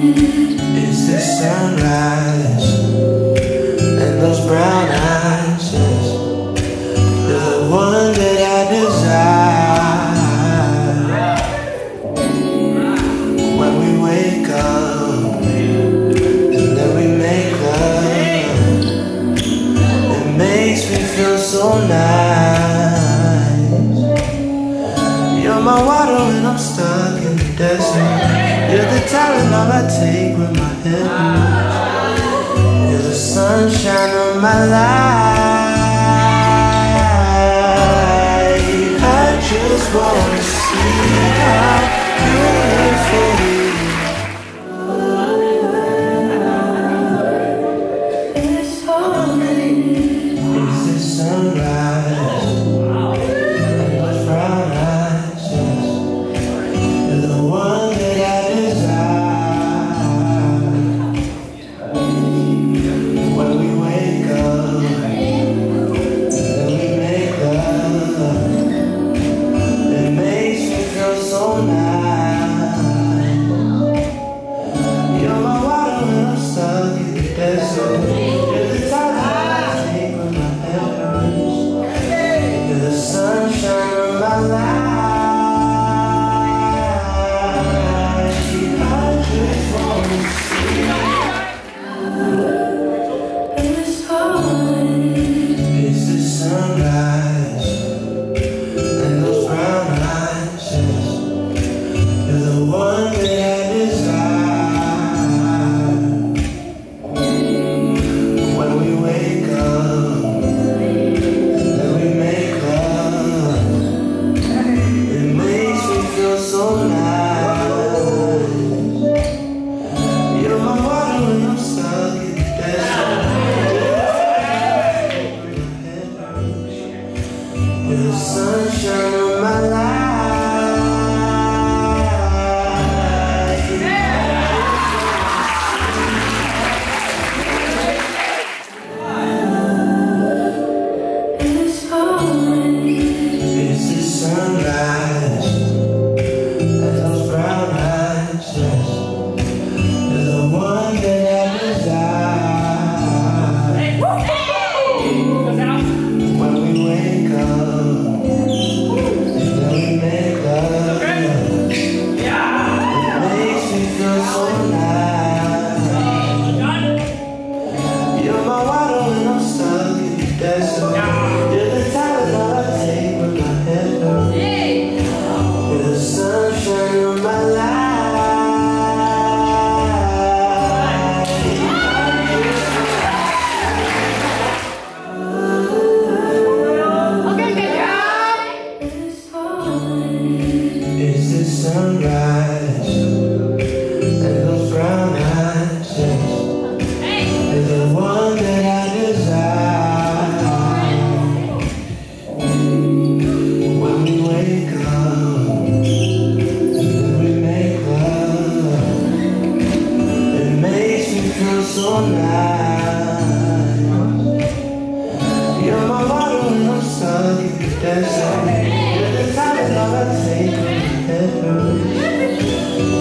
It's the sunrise and those brown eyes. You're the one that I desire. When we wake up and then we make love, it makes me feel so nice. You're my water when I'm stuck in the desert. You're the talent all I take with my hands. You're the sunshine of my life. I just wanna see how beautiful you. It's holy. It's the sunrise. Those brown eyes. You're the one that I.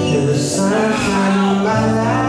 You're the sunshine of my life.